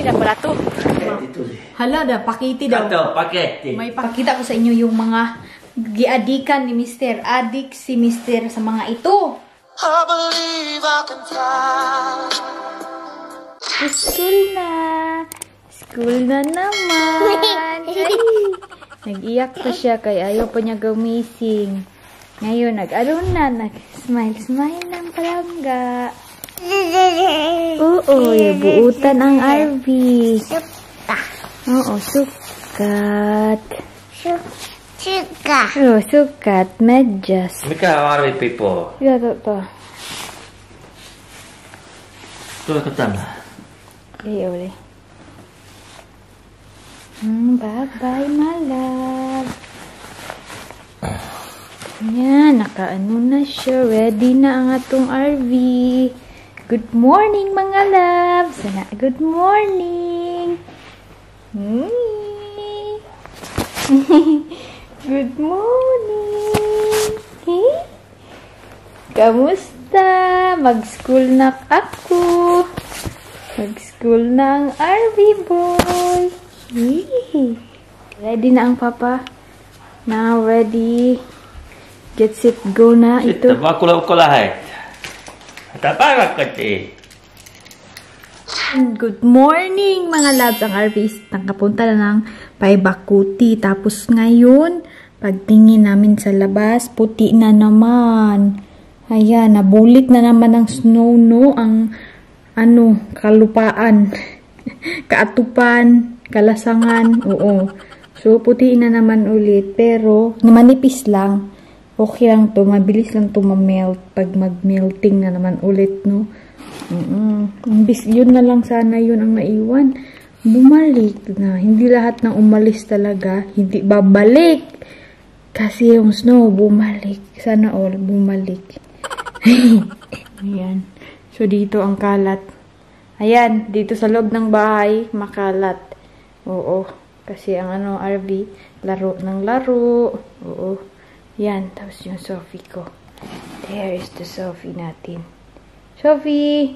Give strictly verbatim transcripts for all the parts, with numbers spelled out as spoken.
Lauri dah pala to. Hala dah pakiti daw. Kato, pakiti. May pakita ko sa inyo yung mga giadikan ni Mister Adik si Mister sa mga ito. I believe I can fly. School na. School na naman. Nag-iyak pa siya kay ayaw pa niya gumising. Ngayon, nag-alun na. Nag-smile-smile ng palangga. Oo, yung buutan ang Arvi. Suka. Oo, sukat. Suka. Oo, sukat. Medyas. Mika, Arvi, Pipo. Iya, toto. Tuh, ketama. Iya, boleh. Hmm, bye-bye, malam. Yan, nakaano na siya. Ready na ang atong Arvi. Good morning, mga loves. Sana, good morning. Good morning. Kamusta? Mag-school na ako. Mag-school na ang Arvi boy. Ready na ang papa. Now ready. Get set, go na ito. Ito, makulakulahay. Taparak kati. Good morning mga loves. Ang Arvi is nakapunta na ng Paibakuti. Tapos ngayon, pagtingin namin sa labas, puti na naman. Ayan, nabulit na naman ng snow, no? Ang, ano, kalupaan. Kaatupan, kalasangan. Oo. So, puti na naman ulit. Pero, namanipis lang. Okay lang to, mabilis lang to ma-melt pag mag-melting na naman ulit, no? Mm-mm. Yun na lang sana yun ang naiwan. Bumalik na. Hindi lahat ng umalis talaga. Hindi babalik. Kasi yung snow, bumalik. Sana all, bumalik. Ayan. So, dito ang kalat. Ayan, dito sa loob ng bahay, makalat. Oo. Kasi ang ano, Arvi, laro ng laro. Oo. Yan, tapos yung Sofi ko. There is the Sofi natin. Sofi!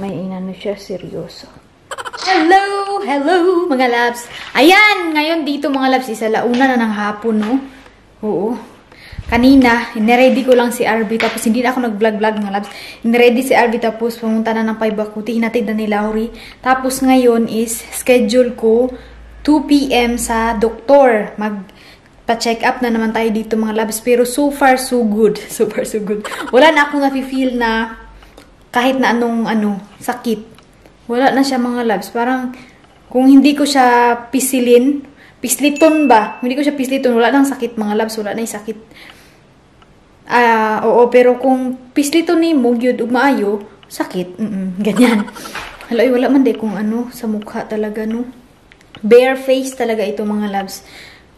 May inano siya, seryoso. Hello! Hello, mga loves! Ayan! Ngayon dito, mga loves, isa launa na ng hapon, no? Oo. Kanina, in-ready ko lang si Arvi, tapos hindi na ako nag-vlog-vlog, mga loves. In-ready si Arvi, tapos pumunta na ng Paibakuti, hinatid na ni Lauri. Tapos ngayon is, schedule ko, two p m sa doktor. Mag- Pa-check up na naman tayo dito mga loves. Pero so far, so good. So far, so good. Wala na akong nafe-feel na kahit na anong ano, sakit. Wala na siya mga loves. Parang kung hindi ko siya pisilin, pisliton ba? Hindi ko siya pisliton. Wala nang sakit mga loves. Wala na yung sakit. Ah, uh, oo. Pero kung pisliton ni mo, yun, umaayo, sakit. Mm -mm, ganyan. Haloy, wala man de kung ano, sa mukha talaga, no? Bare face talaga ito mga loves.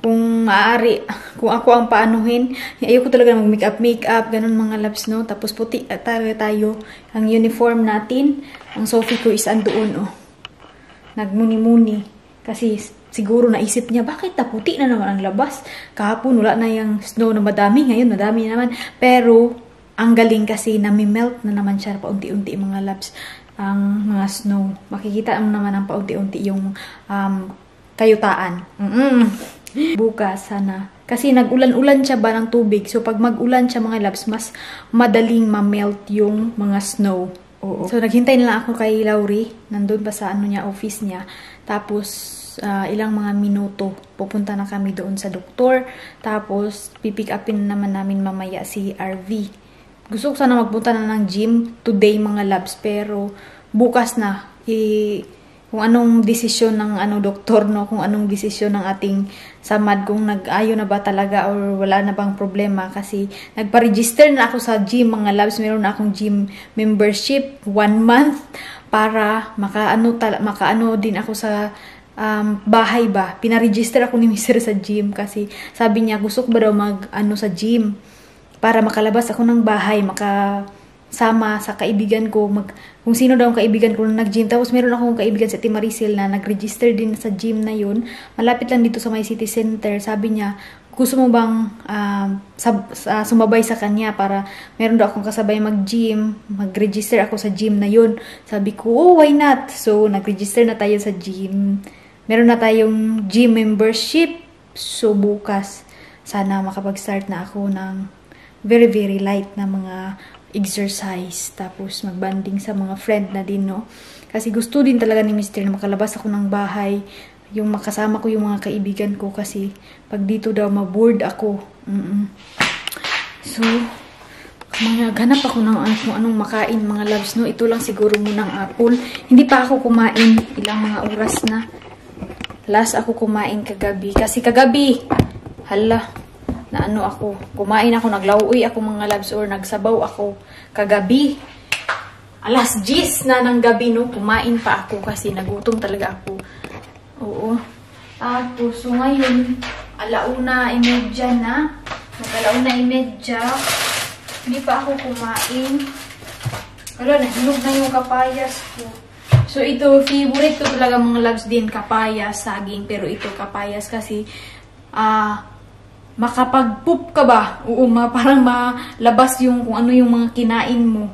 Kung maaari, kung ako ang paanuhin, ayoko talaga mag-makeup, makeup, ganun mga loves, no? Tapos puti talaga tayo. Ang uniform natin, ang Sofi ko is andoon, oh. Nagmuni-muni. Kasi siguro naisip niya, bakit na puti na naman ang labas? Kahapon, wala na yung snow na madami. Ngayon, madami naman. Pero, ang galing kasi, nami-melt na naman siya paunti-unti mga loves. Ang mga snow. Makikita naman ang paunti-unti yung um, kayutaan. Mm-mm. Bukas sana. Kasi nag-ulan-ulan siya ba ng tubig. So, pag mag-ulan siya mga loves, mas madaling ma-melt yung mga snow. Oo. So, naghintay na lang ako kay Lauri. Nandun pa sa ano niya, office niya. Tapos, uh, ilang mga minuto, pupunta na kami doon sa doktor. Tapos, pipick upin naman namin mamaya si Arvi. Gusto ko sana magpunta na ng gym today mga loves. Pero, bukas na. I Kung anong desisyon ng ano doktor, no? Kung anong desisyon ng ating samad, kung nag-ayo na ba talaga or wala na bang problema. Kasi nagpa-register na ako sa gym, mga loves. Meron na akong gym membership, one month, para makaano, makaano din ako sa um, bahay ba. Pina-register ako ni Mister sa gym kasi sabi niya, gusto ko ba daw mag-ano sa gym para makalabas ako ng bahay, maka... sama sa kaibigan ko, mag, kung sino daw ang kaibigan ko na nag-gym. Tapos meron akong kaibigan sa Timaricel na nag-register din sa gym na yun. Malapit lang dito sa my city center. Sabi niya, gusto mo bang uh, sab, uh, sumabay sa kanya para meron daw akong kasabay mag-gym, mag-register ako sa gym na yun. Sabi ko, oh, why not? So, nag-register na tayo sa gym. Meron na tayong gym membership. So, bukas, sana makapag-start na ako ng very, very light na mga exercise. Tapos, mag-banding sa mga friend na din, no? Kasi gusto din talaga ni Mister na makalabas ako ng bahay. Yung makasama ko yung mga kaibigan ko kasi pag dito daw ma-board ako. Mm-mm. So, maghanap ako ng anong, anong makain mga loves, no? Ito lang siguro munang apple. Hindi pa ako kumain. Ilang mga oras na. Last ako kumain kagabi. Kasi kagabi, hala, na ano ako. Kumain ako, naglawi ako mga loves or nagsabaw ako kagabi. alas diyes na ng gabi, no? Kumain pa ako kasi nagutom talaga ako. Oo. Tapos, so ngayon, alauna, imedya na. Magalauna, imedya. Hindi pa ako kumain. Wala, nahilog na yung kapayas ko. So, ito, favorite ko talaga mga loves din, kapayas, saging. Pero ito, kapayas kasi, ah, uh, makapag-poop ka ba? Oo, ma, parang malabas yung kung ano yung mga kinain mo.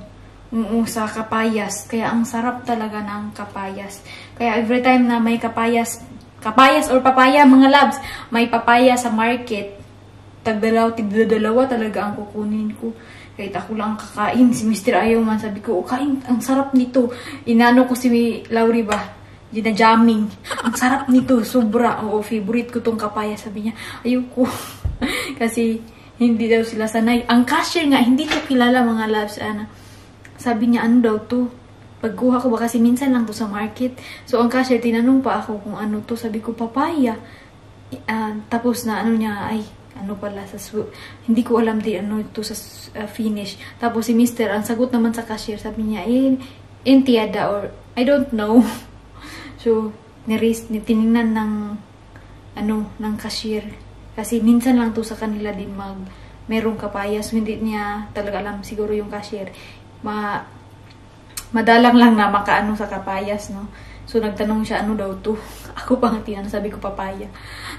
Oo, sa kapayas. Kaya ang sarap talaga ng kapayas. Kaya every time na may kapayas, kapayas or papaya, mga loves, may papaya sa market, tagdalaw, tigdadalawa talaga ang kukunin ko. Kahit ako lang kakain, si Mister ayaw man, sabi ko, kain, ang sarap nito. Inano ko si Lauri ba? Ginajamming. Ang sarap nito, sobra. Oo, favorite ko tong kapaya, sabi niya. Ayoko. Kasi hindi daw sila sanay. Ang cashier nga, hindi ko kilala mga loves, ana. Sabi niya, ano daw to? Pagkuha ko ba? Kasi minsan lang to sa market. So, ang cashier, tinanong pa ako kung ano to. Sabi ko, papaya. Uh, tapos na, ano niya, ay, ano pala, sa hindi ko alam din ano to sa uh, finish. Tapos si Mister, ang sagot naman sa cashier, sabi niya, eh, entiada or, I don't know. So, niris, tinignan ng, ano, ng cashier. Kasi minsan lang to sa kanila din mag, merong kapaya. So, hindi niya talaga alam siguro yung cashier. Ma, madalang lang na makaano sa kapayas, no? So, nagtanong siya, ano daw to? Ako pang tinanong, sabi ko, papaya.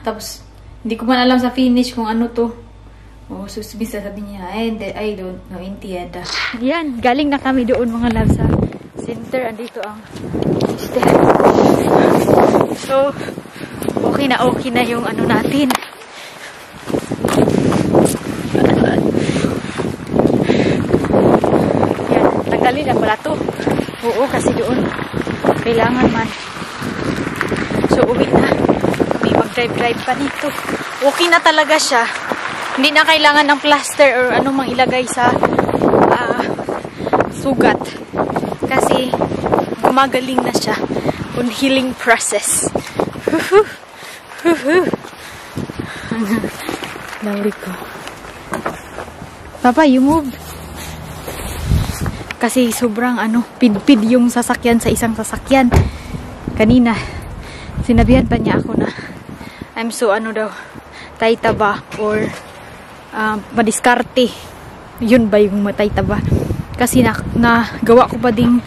Tapos, hindi ko man alam sa finish kung ano to. O, so, sabi niya, I, I don't know, intiada. Yan, galing na kami doon, mga loves, sa center. Andito ang sister. So, okay na, okay na yung ano natin. Na pala to. Oo, kasi doon kailangan man. So, uwi na. May mag-drive-drive pa nito. Okay na talaga siya. Hindi na kailangan ng plaster or anong mang ilagay sa uh, sugat. Kasi gumagaling na siya on healing process. Huhu! Huhu! Lauri ko. Papa, you moved. Kasi sobrang ano, pidpid yung sasakyan sa isang sasakyan. Kanina, sinabihan pa niya ako na I'm so ano daw, taytaba or uh, madiskarte. Yun ba yung mataytaba? Kasi na, nagawa ko pa ding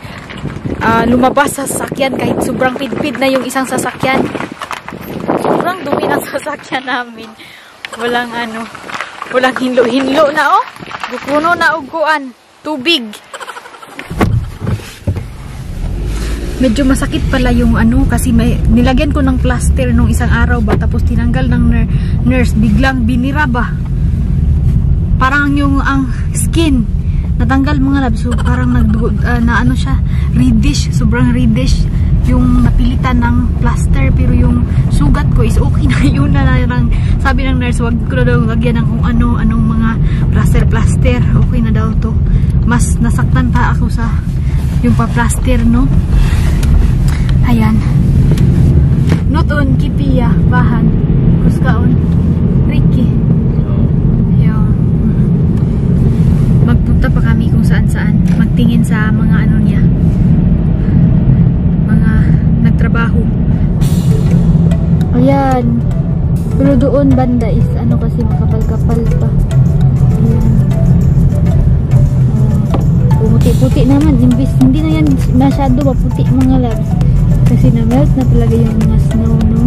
uh, lumabas sa sasakyan kahit sobrang pidpid na yung isang sasakyan. Sobrang dumi ng sasakyan namin. Walang ano, walang hinlo-hinlo na oh. Bukuno na uguan. Tubig. Medyo masakit pala yung ano kasi may, nilagyan ko ng plaster nung isang araw ba tapos tinanggal ng ner nurse biglang binira ba parang yung ang skin natanggal mga labs so parang nag, uh, na ano siya reddish sobrang reddish yung napilitan ng plaster pero yung sugat ko is okay na yun na lang sabi ng nurse wag ko na daw lagyan ng kung ano anong mga plaster plaster okay na daw to mas nasaktan pa ako sa yung pa-plaster no. Ayan. Noton, kipiya, bahan, kuskaon, Ricky. Ayan. Magpunta pa kami kung saan-saan. Magtingin sa mga ano niya. Mga nagtrabaho. Ayan. Pero doon banda is ano kasi makapal-kapal pa. Ayan. Pumuti-puti naman. Imbis, hindi na yan masyado maputi mga labs. Kasi na-melt na talaga yung mga snow, no?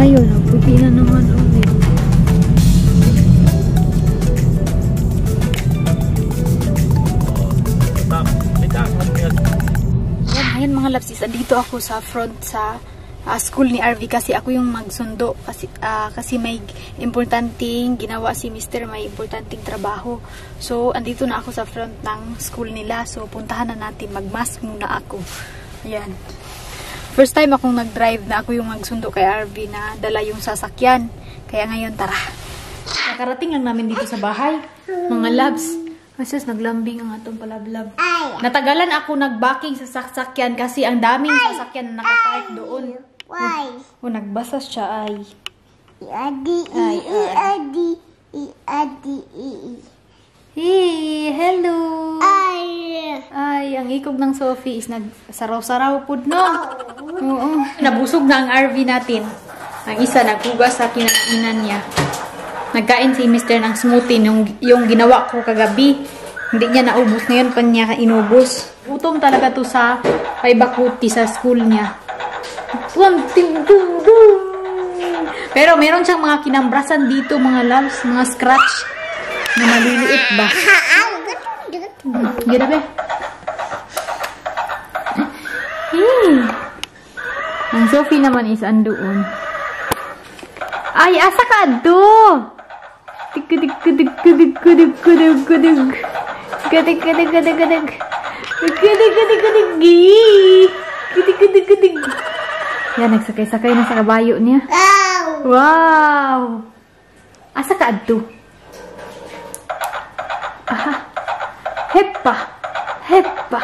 Ngayon, oh, puti na naman, oh, okay. Ayan mga lapsis, andito ako sa front sa uh, school ni Arvi kasi ako yung magsundo kasi, uh, kasi may importanteng ginawa si Mister, may importanteng trabaho. So andito na ako sa front ng school nila. So puntahan na natin, magmask muna ako. Ayan. First time akong nag-drive na ako yung magsundo kay Arvi na dala yung sasakyan. Kaya ngayon tara. Nakarating lang namin dito sa bahay, mga labs. Masyos, naglambing ang atong palablab. Natagalan ako nag-backing sa sasakyan kasi ang daming sasakyan na nakapark doon. Why? O, o nagbasa siya ay. I-adi, i-adi, i-adi, i-i. Hey, hello! Ay! Ay, ang ikog ng Sofi is nagsaraw-saraw po, no? Oo. Nabusog na ang R V natin. Ang isa, naghugas sa kinainan niya. Nagkain si Mister ng smoothie yung, yung ginawa ko kagabi. Hindi niya naubos na yun, pan niya inubos. Utom talaga to sa paibakuti sa school niya. Pero meron siyang mga kinambrasan dito, mga loves, mga scratch na maliliit ba. Ginabi. Hey. Ang Sophie naman is andoon. Ay, asa ka do? Dikdik dikdik dikdik dikdik dikdik dikdik dikdik dikdik dikdik dikdik dikdik dikdik. Yan, nagsakay-sakay na sa kabayo niya. Wow! Asa ka do? Aha. Hepa. Hepa.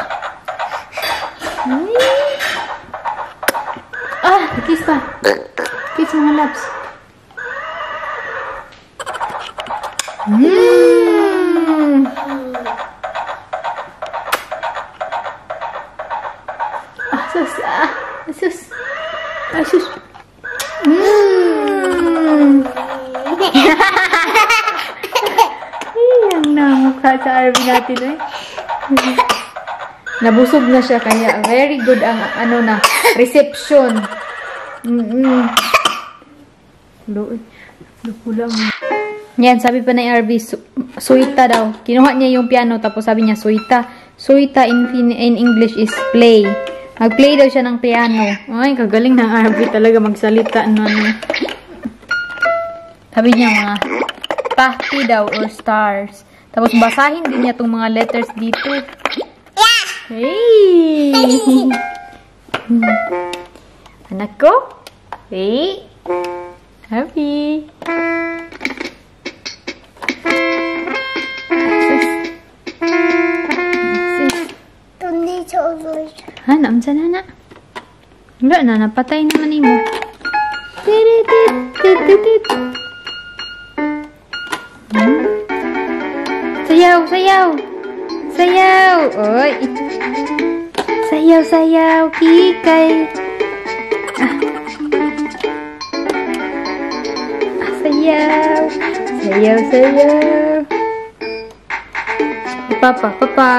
Ah, kiss pa. Kiss mga labs. Hmm. Asus, ah, asus, asus. Hmm. Yang namukha sa Arvi natin eh. Nabusog na siya kaya very good ang ano na reception. Mm-mm. Lord, nakulang. Yan, sabi pa na yung R V, su suita daw. Kinuha niya yung piano, tapos sabi niya, suita. Suita in, in English is play. Mag-play daw siya ng piano. Ay, kagaling ng R V talaga magsalita. Ano, ano. Sabi niya mga pahti daw or stars. Tapos basahin din niya itong mga letters dito. Hey! Anak ko? Hey! Happy! Ha, naamsa na na. Wala na, napatay naman ni mo. Sayaw, sayaw. Sayaw. Oy. Sayaw, sayaw. Kikay. Ah. Ah, sayaw. Sayaw, sayaw. Papa, papa.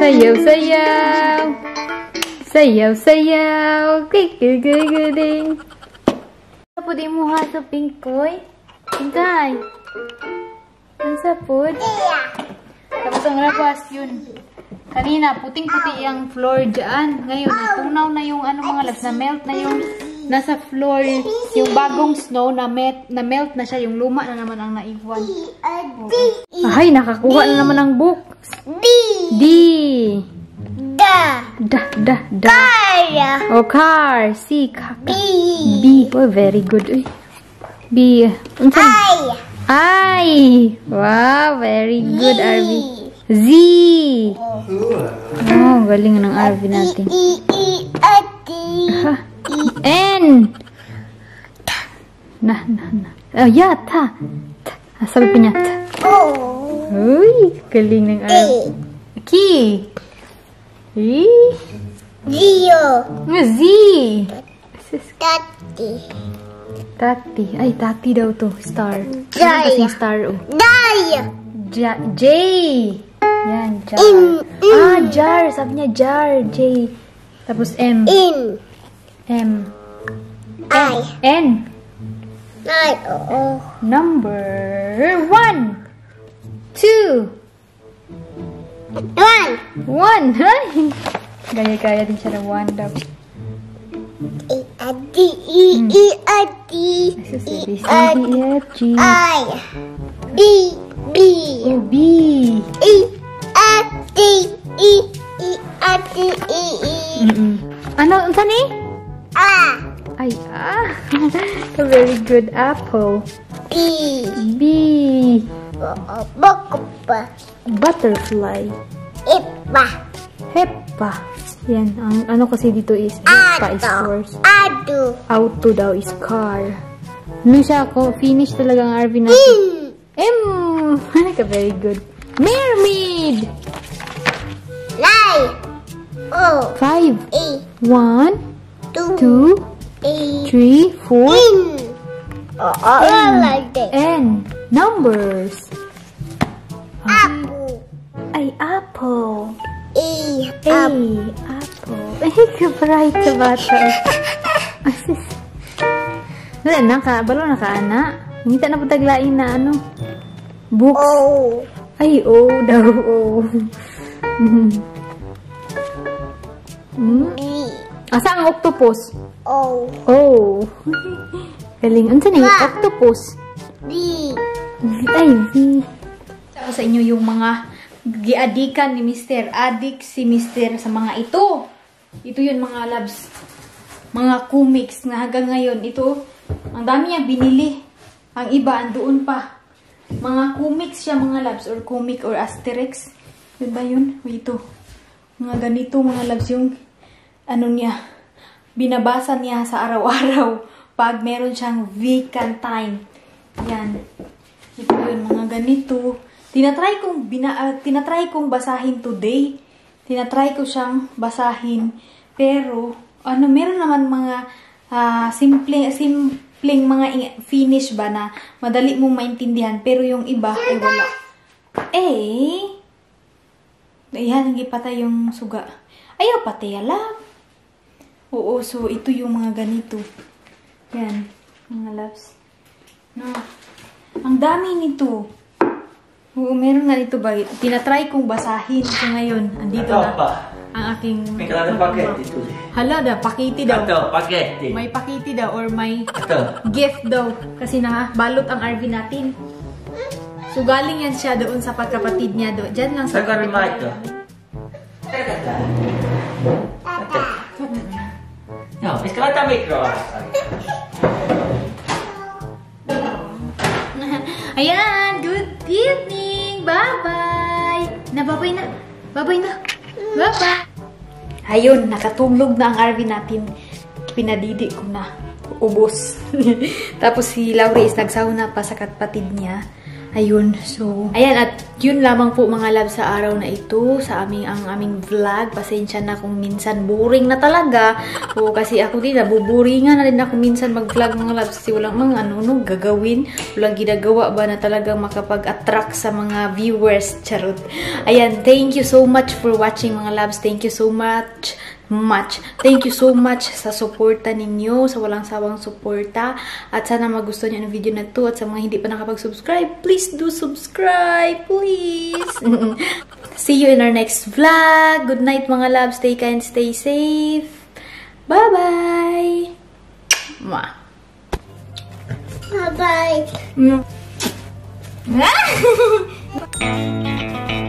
Sayaw, sayaw. Sayaw, sayaw. Kikikikiding. Sapo din mo ha sa pingkoy. Pingkay. Ang sapod. Tapos ang rapas yun. Kanina, puting-puti ang floor dyan. Ngayon, natunaw na yung ano mga labs. Na-melt na yung nasa floor. Yung bagong snow, na-melt na, melt na siya. Yung luma na naman ang naiwan. Oh. Ay, nakakuha na naman ang book. D. D. Da. Da, da, da. Car. O, car. C. Kaka. B. B. Oh, very good. Uy. B. Unsan? I. I. Wow, very good, Z. R V. Z. Oh, galing ng R V natin. E, E, E, D. Ha. N. Ta. Nah, nah, nah. Oh, yeah, ta. Ta. Sabi pa niya, ta. Oh. Uy, galing ng R V. K. E. Zio. Z. Tati. Tati. Ay, tati daw to. Star. Jaya. Ano kasing star o? Jaya. Ja, J. Yan, jar. In, in. Ah, jar. Sabi niya jar. J. Tapos M. In. M. I. N. I. Oh. Number one. Two. One. One, hai. Gaya-gaya bicara Wanda. E A D E E A D E A D I B B B E A D E E A D E E. Ano unsa ni? A. Ay ah. A very good apple. B B. Butterfly. Hippa. Hippa. Yan, ang ano kasi dito is hippa is horse. Auto. Auto daw is car. Ano siya ako? Finish talaga ang Arvi natin. M. Ka very good. Mermaid. Nine. Oh. Five. Eight. One. Two. Two. Eight. Three. Four. N. N. Numbers. Apple. Ay, apple. E. A. Apple. Ay, kabright sa bata. Asis. Wala na ka. Balo na ka, anak. Ngita na po taglain na ano. Books. O. Ay, O daw. O. Asa ang octopus? O. O. Galing. Ano ni? Octopus. V. Ay, V. Sa inyo yung mga giadikan ni Mister Adik si Mister sa mga ito. Ito yun mga labs. Mga comics na hanggang ngayon. Ito, ang dami niya binili. Ang iba, andoon pa. Mga comics siya mga labs or comic or asterix. Yun ba yun? O ito. Mga ganito mga labs yung ano niya. Binabasa niya sa araw-araw pag meron siyang vacant time. Yan. Ito yun mga ganito. Tinatry kong, bina, uh, tinatry kong basahin today. Tinatry ko siyang basahin. Pero, ano, meron naman mga uh, simple, simpleng mga finish ba na madali mong maintindihan. Pero yung iba, ay eh, wala. Eh, ayan, hindi patay yung suga. Ayaw, patay alam. Oo, so ito yung mga ganito. Yan, mga loves. No. Ang dami nito. Oo, meron na dito ba? Tinatry kong basahin. So ngayon, andito na ang aking... May kalada pakete ito. Halada, pakiti daw. Ito, pakete. May pakiti daw or may ito. Gift daw. Kasi nakabalot ang R V natin. So galing yan siya doon sa pagkapatid niya doon. Diyan lang sa... Sagarin mo ito. Tata. Tata. No, may kalada mikro. Ayan, good evening. Bye-bye! Na, bye-bye na! Bye-bye na! Bye-bye! Ayun, nakatulog na ang Arvi natin. Pinadidi ko na. Ubos. Tapos si Lauri is nagsauna pa sa kapatid niya. Ayun, so... Ayan, at yun lamang po mga love sa araw na ito. Sa aming, ang aming vlog. Pasensya na kung minsan boring na talaga. O kasi ako din, nabuboringan na rin ako minsan mag-vlog mga love. Kasi walang mga ano, no, gagawin. Walang ginagawa ba na talagang makapag-attract sa mga viewers. Charot. Ayan, thank you so much for watching mga loves. Thank you so much. Much. Thank you so much sa suporta ninyo, sa walang sawang suporta. At sana magustuhan niyo ang video na to. At sa mga hindi pa nakapag-subscribe, please do subscribe. Please. See you in our next vlog. Good night mga loves. Stay kind, stay safe. Bye-bye. Bye-bye.